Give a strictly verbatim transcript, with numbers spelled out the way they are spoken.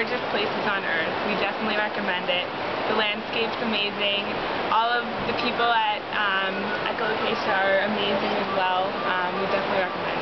gorgeous places on earth. We definitely recommend it. The landscape's amazing. All of the people at um, Eco Quechua are amazing as well. Um, we definitely recommend it.